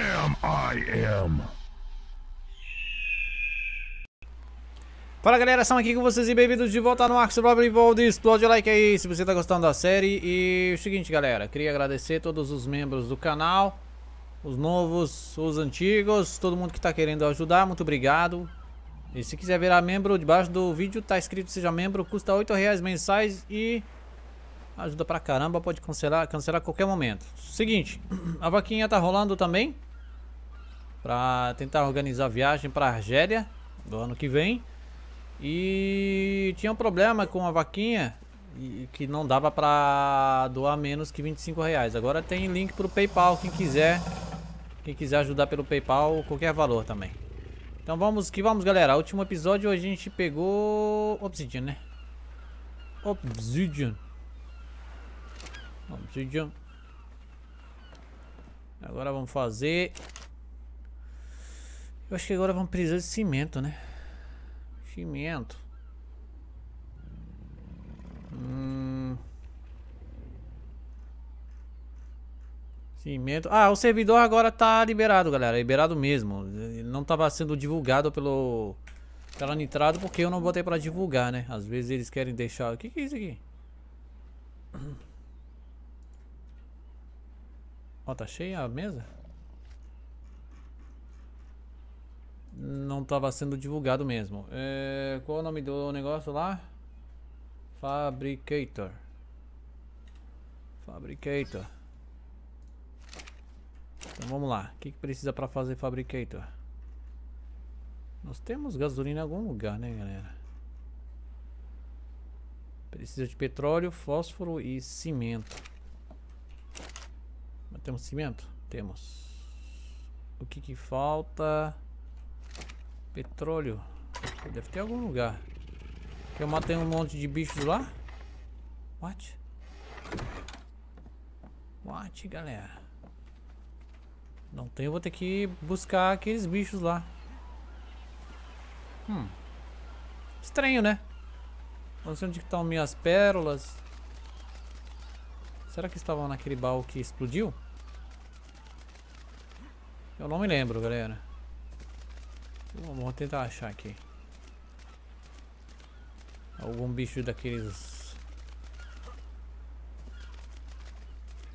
Damn, I am. Fala galera, são aqui com vocês e bem-vindos de volta no ARK: Survival Evolved. Explode o like aí se você tá gostando da série. E é o seguinte galera, queria agradecer todos os membros do canal, os novos, os antigos, todo mundo que tá querendo ajudar, muito obrigado. E se quiser virar membro, debaixo do vídeo tá escrito seja membro, custa R$8 mensais e ajuda pra caramba, pode cancelar a qualquer momento. Seguinte, a vaquinha tá rolando também pra tentar organizar a viagem pra Argélia do ano que vem. E tinha um problema com a vaquinha que não dava pra doar menos que R$25. Agora tem link pro PayPal, quem quiser ajudar pelo PayPal, qualquer valor também. Então vamos que vamos galera, último episódio a gente pegou Obsidian, né? Obsidian. Agora vamos fazer. Eu acho que agora vamos precisar de cimento, né? Cimento. Cimento. Ah, o servidor agora tá liberado, galera. Liberado mesmo. Ele não tava sendo divulgado pela Nitrado porque eu não botei pra divulgar, né? Às vezes eles querem deixar. O que que é isso aqui? Ó, tá cheia a mesa? Não tava sendo divulgado mesmo. Qual é o nome do negócio lá? Fabricator. Então vamos lá. O que precisa pra fazer Fabricator? Nós temos gasolina em algum lugar, né galera? Precisa de petróleo, fósforo e cimento. Mas temos cimento? Temos. O que falta? Petróleo. Deve ter algum lugar. Eu matei um monte de bichos lá. What, galera? Não tem, eu vou ter que buscar aqueles bichos lá. Estranho, né? Não sei onde que estão minhas pérolas. Será que estavam naquele baú que explodiu? Eu não me lembro, galera. Vamos tentar achar aqui. Algum bicho daqueles.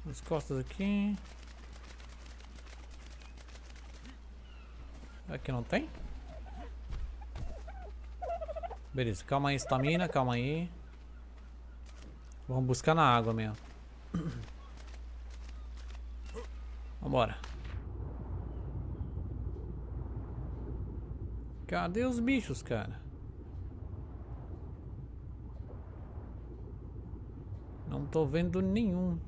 As costas aqui. Aqui não tem? Beleza, calma aí, estamina, calma aí. Vamos buscar na água mesmo. Vambora. Cadê os bichos, cara? Não tô vendo nenhum.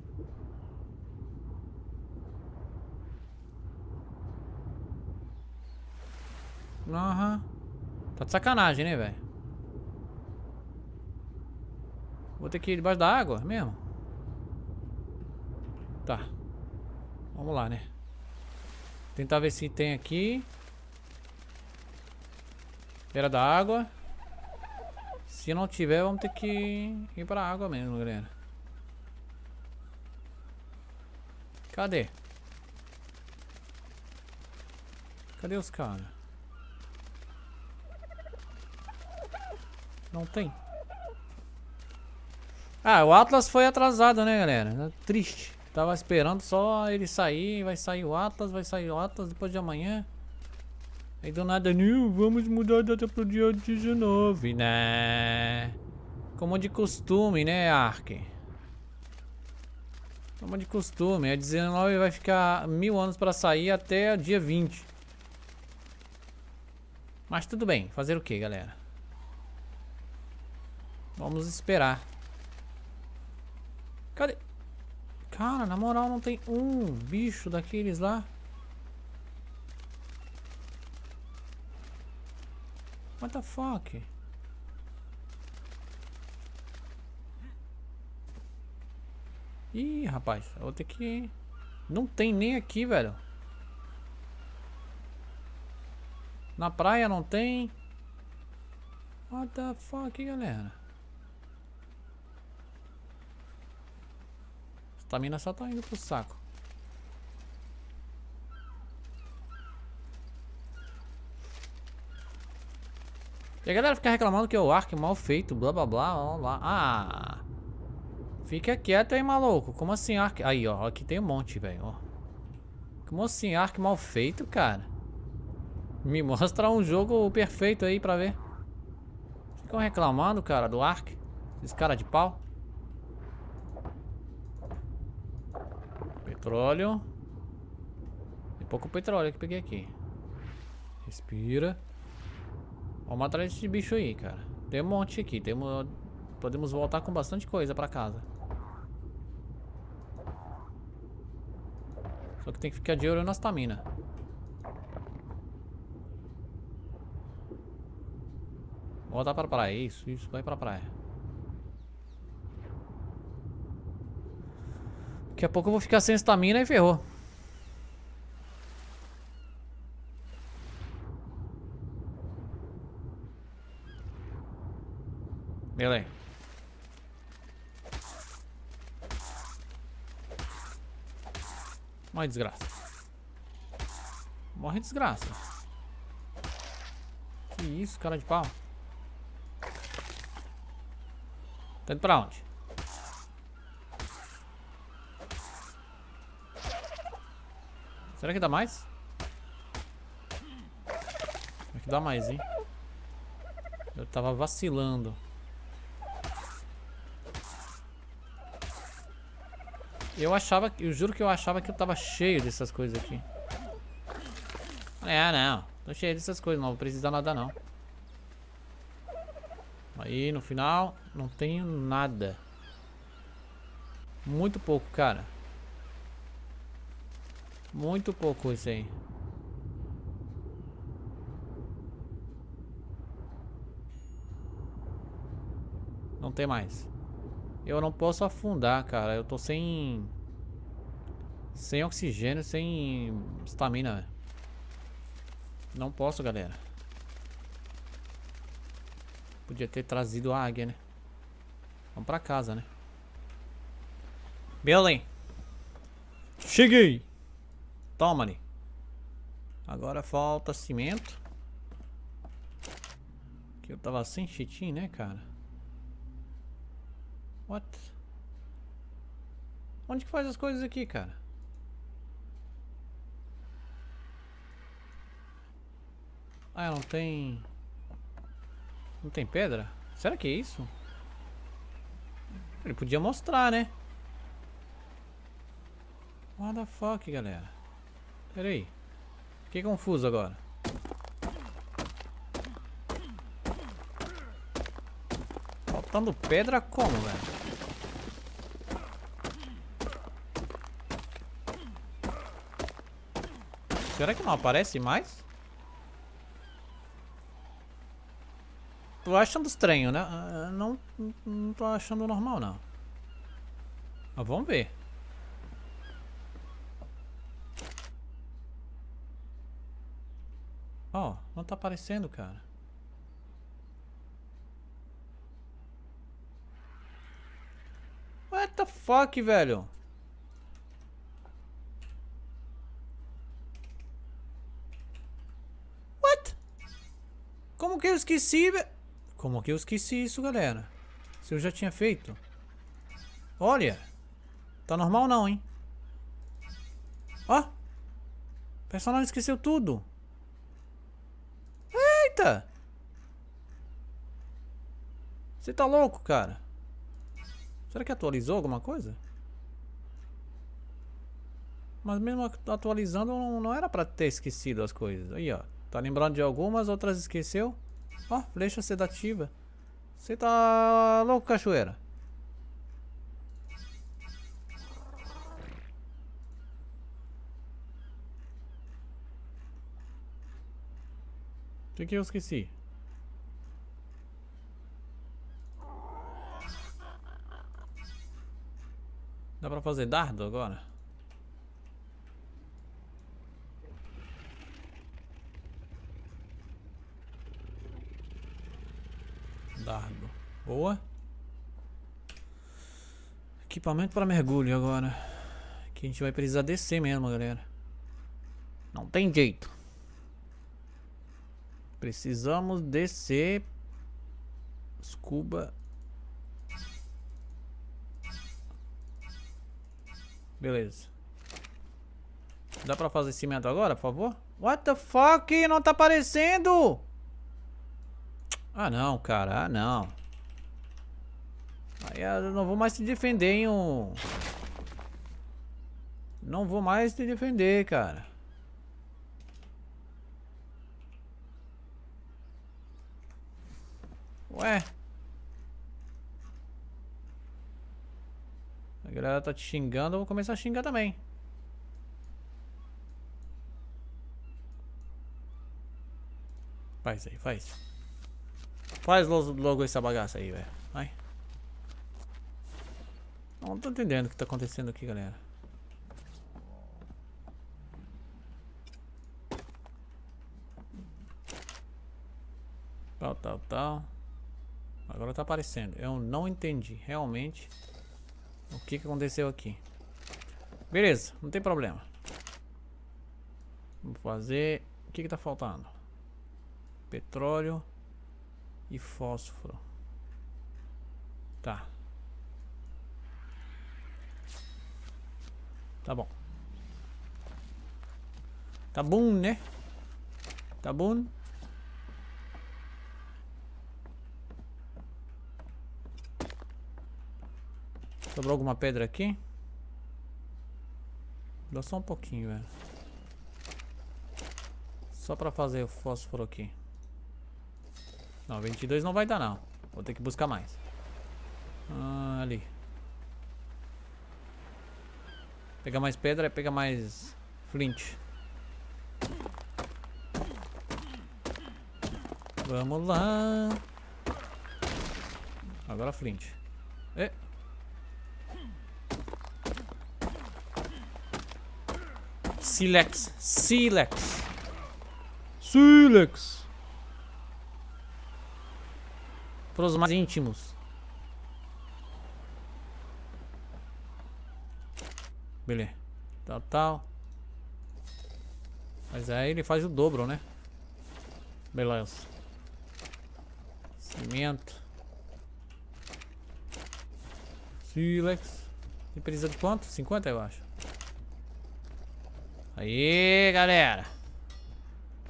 Aham. Tá de sacanagem, né, velho? Vou ter que ir debaixo da água mesmo? Tá. Vamos lá, né? Tentar ver se tem aqui. Beira da água. Se não tiver, vamos ter que ir pra água mesmo, galera. Cadê os caras? Não tem. Ah, o Atlas foi atrasado, né, galera? Triste. Tava esperando só ele sair. Vai sair o Atlas depois de amanhã. Aí do nada, não, vamos mudar a data pro dia 19, né? Como de costume, né, Ark? Como de costume, a 19 vai ficar 1000 anos pra sair até o dia 20. Mas tudo bem, fazer o que, galera? Vamos esperar. Cadê? Cara, na moral não tem um bicho daqueles lá. What the fuck? Ih, rapaz, eu vou ter que... Não tem nem aqui, velho. Na praia não tem. What the fuck, galera? Estamina só tá indo pro saco. E a galera fica reclamando que o Ark mal feito, blá blá blá, blá, blá. Ah, fica quieto aí, maluco. Como assim Ark? Aí, ó, aqui tem um monte, velho. Como assim Ark mal feito, cara? Me mostra um jogo perfeito aí pra ver. Ficam reclamando, cara, do Ark. Esse cara de pau. Petróleo. Tem pouco petróleo que peguei aqui. Respira. Vamos atrás desse bicho aí, cara. Tem um monte aqui. Podemos voltar com bastante coisa pra casa. Só que tem que ficar de olho na stamina. Voltar pra praia. Isso. Vai pra praia. Daqui a pouco eu vou ficar sem stamina e ferrou. Beleza. Morre, desgraça. Morre, desgraça. Que isso, cara de pau. Tá indo pra onde? Será que dá mais? Será que dá mais, hein? Eu tava vacilando. Eu achava, eu juro que eu achava que eu tava cheio dessas coisas aqui. É, não. Tô cheio dessas coisas, não vou precisar nada, não. Aí, no final, não tenho nada. Muito pouco, cara. Muito pouco isso aí. Não tem mais. Eu não posso afundar, cara. Eu tô sem oxigênio, sem estamina. Não posso, galera. Podia ter trazido a águia, né? Vamos pra casa, né? Billy! Cheguei! Toma ali. Agora falta cimento. Que eu tava sem chitim, né, cara? What? Onde que faz as coisas aqui, cara? Ah, não tem... Não tem pedra? Será que é isso? Ele podia mostrar, né? What the fuck, galera? Pera aí. Fiquei confuso agora. Faltando pedra como, velho? Será que não aparece mais? Tô achando estranho, né? Não tô achando normal, não. Mas vamos ver. Ó, não tá aparecendo, cara. What the fuck, velho? Como que eu esqueci? Como que eu esqueci isso, galera? Se eu já tinha feito. Olha. Tá normal não, hein? Ó. O personagem esqueceu tudo. Eita. Você tá louco, cara? Será que atualizou alguma coisa? Mas mesmo atualizando não era pra ter esquecido as coisas. Aí, ó. Tá lembrando de algumas, outras esqueceu. Ó, flecha sedativa. Você tá louco, cachoeira? O que eu esqueci? Dá pra fazer dardo agora? Dardo. Boa. Equipamento para mergulho agora. Que a gente vai precisar descer mesmo, galera. Não tem jeito. Precisamos descer Scuba. Beleza. Dá pra fazer cimento agora, por favor? What the fuck? Não tá aparecendo! Ah, não, cara. Ah, não. Aí eu não vou mais te defender, hein? Não vou mais te defender, cara. Ué. A galera tá te xingando, eu vou começar a xingar também. Faz aí, faz. Faz logo essa bagaça aí, velho. Vai. Não tô entendendo o que tá acontecendo aqui, galera. Tal, tal, tal. Agora tá aparecendo. Eu não entendi realmente o que aconteceu aqui. Beleza, não tem problema. Vamos fazer. O que tá faltando? Petróleo e fósforo. Tá. Tá bom. Tá bom, né? Tá bom. Sobrou alguma pedra aqui? Dá só um pouquinho, velho. Só pra fazer o fósforo aqui. Não, 22 não vai dar, não. Vou ter que buscar mais. Ah, ali. Pegar mais pedra é pegar mais flint. Vamos lá. Agora flint. E... Silex, Silex, Silex. Para os mais íntimos. Beleza. Tal, tal. Mas aí ele faz o dobro, né? Beleza. Cimento. Silex. Você precisa de quanto? 50, eu acho. Aí, galera.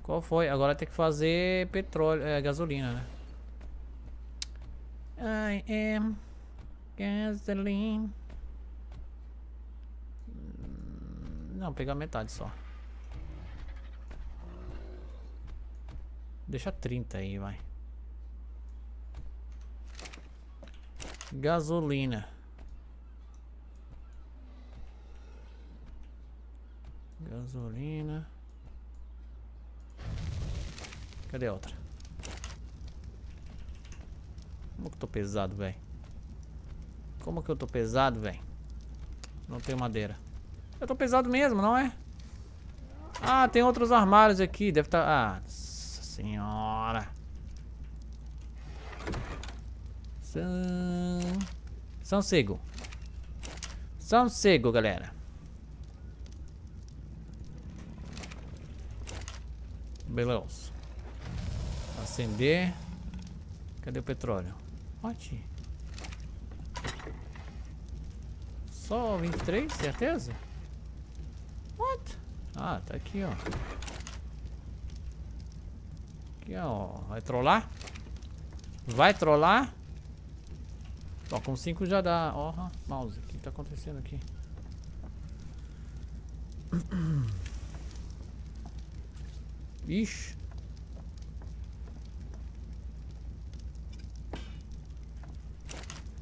Qual foi? Agora tem que fazer petróleo, gasolina, né? I am gasoline. Não, pegar metade só. Deixa 30 aí, vai. Gasolina. Gasolina. Cadê a outra? Como que eu tô pesado, velho? Como que eu tô pesado, velho? Não tenho madeira. Eu tô pesado mesmo, não é? Ah, tem outros armários aqui. Deve estar... Ah, nossa senhora. Sossego. Sossego, galera. Beleza. Acender. Cadê o petróleo? Ótimo. Só 23, certeza? What? Ah, tá aqui, ó. Aqui, ó. Vai trollar? Vai trollar? Ó, com 5 já dá. Ó, mouse. O que tá acontecendo aqui? Ixi.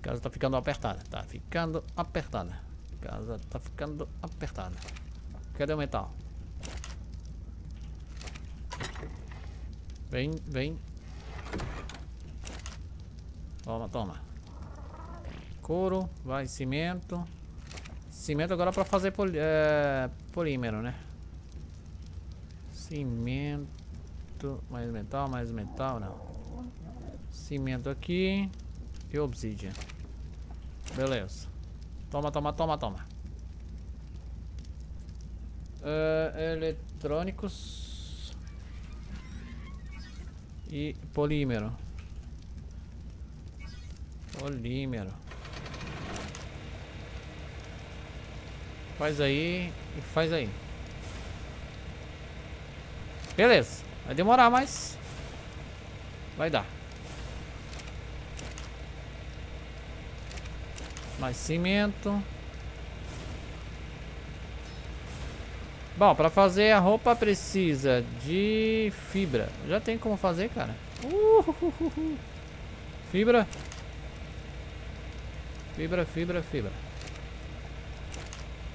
Casa tá ficando apertada. Tá ficando apertada. Casa tá ficando apertada. Cadê o metal? Vem, vem. Toma, toma. Couro, vai, cimento. Cimento agora pra fazer polímero, né? Cimento, mais metal, não. Cimento aqui e obsidian. Beleza. Toma, toma, toma, toma. Eletrônicos e polímero. Polímero. Faz aí e faz aí. Beleza. Vai demorar, mas vai dar. Mais cimento. Bom, pra fazer a roupa precisa de fibra. Já tem como fazer, cara. Fibra. Fibra, fibra, fibra.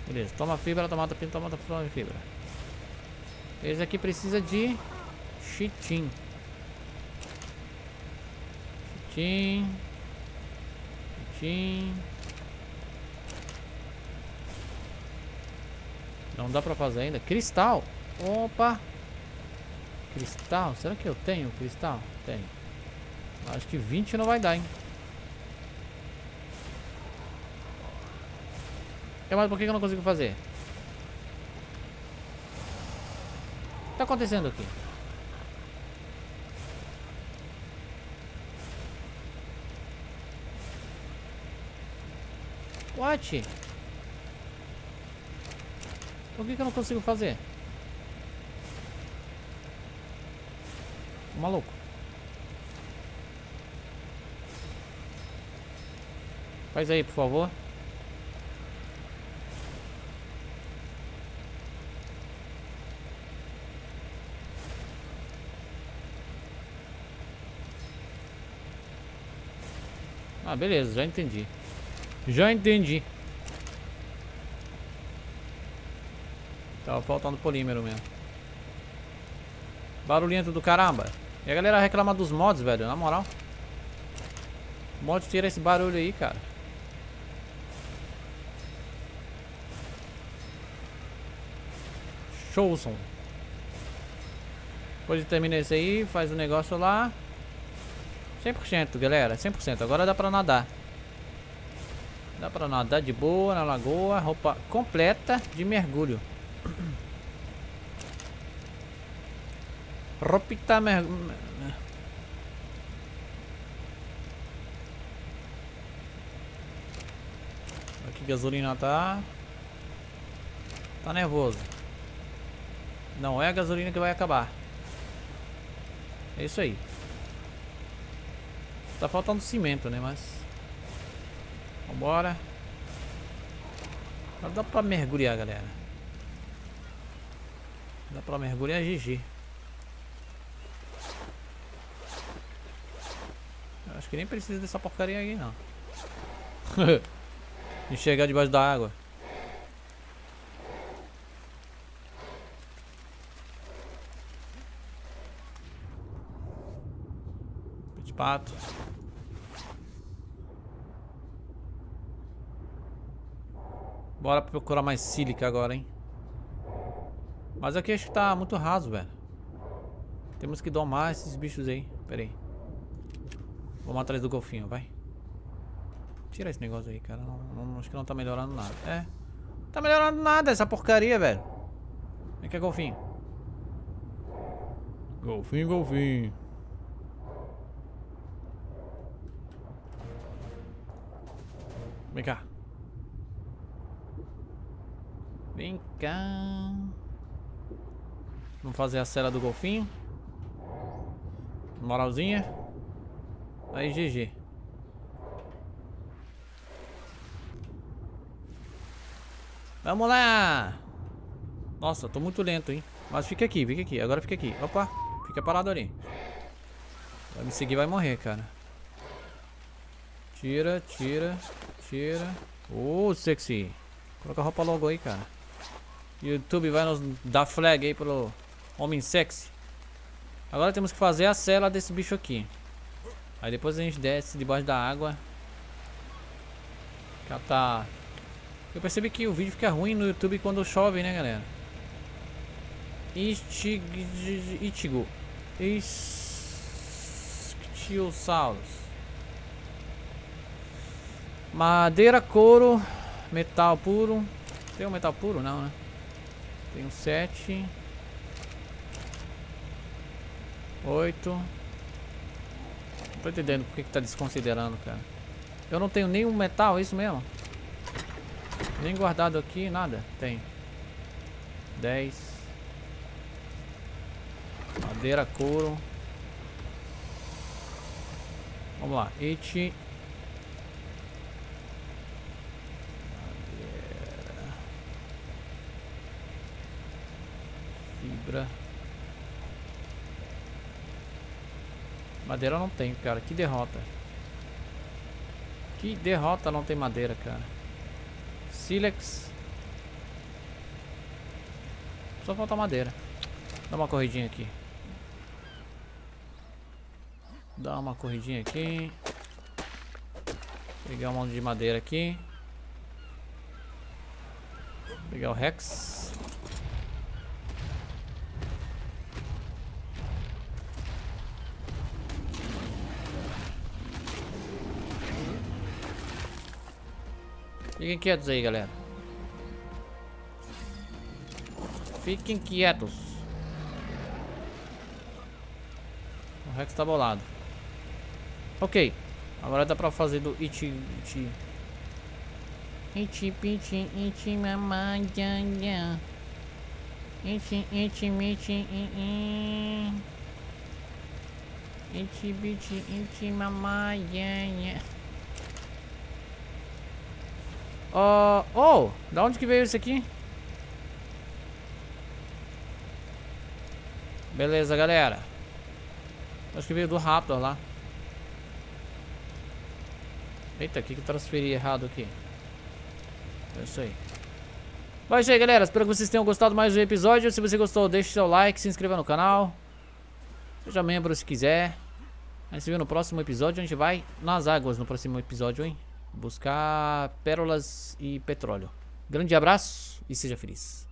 Beleza, toma fibra, tomata, pinta, tomata, fibra. Esse aqui precisa de chitim. Chitim. Chitim. Não dá pra fazer ainda. Cristal. Opa. Cristal. Será que eu tenho cristal? Tenho. Acho que 20 não vai dar, hein. É, mas por que eu não consigo fazer? O que tá acontecendo aqui? What? Por que eu não consigo fazer? Maluco. Faz aí, por favor. Ah, beleza, já entendi. Já entendi. Tava faltando polímero mesmo. Barulhento do caramba. E a galera reclama dos mods, velho, na moral. O mod tira esse barulho aí, cara. Show o som. Depois de terminar isso aí, faz o negócio lá. 100%, galera, 100%. Agora dá pra nadar. Dá pra nadar de boa na lagoa. Roupa completa de mergulho. Roupita mergulho. Aqui gasolina tá. Tá nervoso. Não é a gasolina que vai acabar. É isso aí. Tá faltando cimento, né? Mas vambora. Mas dá pra mergulhar, galera. Dá pra mergulhar, GG. Acho que nem precisa dessa porcaria aqui, não. Enxergar debaixo da água. De pato. Bora procurar mais sílica agora, hein. Mas aqui acho que tá muito raso, velho. Temos que domar esses bichos aí. Pera aí. Vamos atrás do golfinho, vai. Tira esse negócio aí, cara. Não, acho que não tá melhorando nada. É. Não tá melhorando nada essa porcaria, velho. Vem cá, golfinho. Golfinho, golfinho. Vem cá. Vem cá. Vamos fazer a cela do golfinho. Moralzinha. Aí, GG. Vamos lá. Nossa, tô muito lento, hein. Mas fica aqui, fica aqui. Agora fica aqui. Opa, fica parado ali. Vai me seguir, vai morrer, cara. Tira, tira, tira. Oh, sexy. Coloca a roupa logo aí, cara. YouTube vai nos dar flag aí pelo homem sexy. Agora temos que fazer a cela desse bicho aqui. Aí depois a gente desce debaixo da água. Catar. Eu percebi que o vídeo fica ruim no YouTube quando chove, né, galera? Ichigo. Ichthyosaurus. Madeira, couro, metal puro. Tem um metal puro? Não, né? Tem um 7. 8. Não tô entendendo por que tá desconsiderando, cara. Eu não tenho nenhum metal, é isso mesmo? Nem guardado aqui, nada. Tem 10 madeira, couro. Vamos lá, it. Madeira. Fibra. Madeira não tem, cara. Que derrota. Que derrota, não tem madeira, cara. Silex. Só falta madeira. Dá uma corridinha aqui. Dá uma corridinha aqui. Pegar um monte de madeira aqui. Pegar o Rex. Fiquem quietos aí, galera. Fiquem quietos. O Rex tá bolado. Ok, agora dá pra fazer do oh, da onde que veio isso aqui? Beleza, galera. Acho que veio do Raptor lá. Eita, o que eu transferi errado aqui? É isso aí. Mas é isso aí, galera. Espero que vocês tenham gostado mais do episódio. Se você gostou, deixe seu like, se inscreva no canal. Seja membro se quiser. A gente se vê no próximo episódio. A gente vai nas águas no próximo episódio, hein? Buscar pérolas e petróleo. Grande abraço e seja feliz.